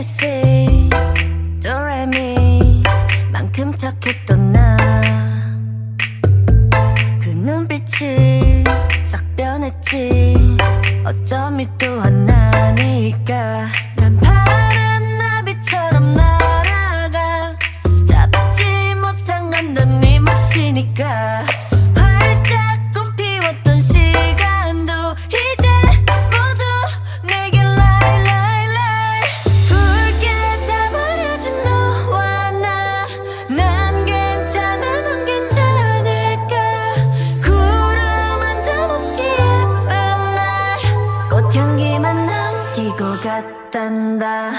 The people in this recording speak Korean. ABC 도레미 만큼 착했던 나 그 눈빛이 싹 변했지 어쩜 이 또한 나니까 난 파란 나비처럼 날아가 잡지 못한 건 넌 네 몫이니까 향기만 남기고 갔단다.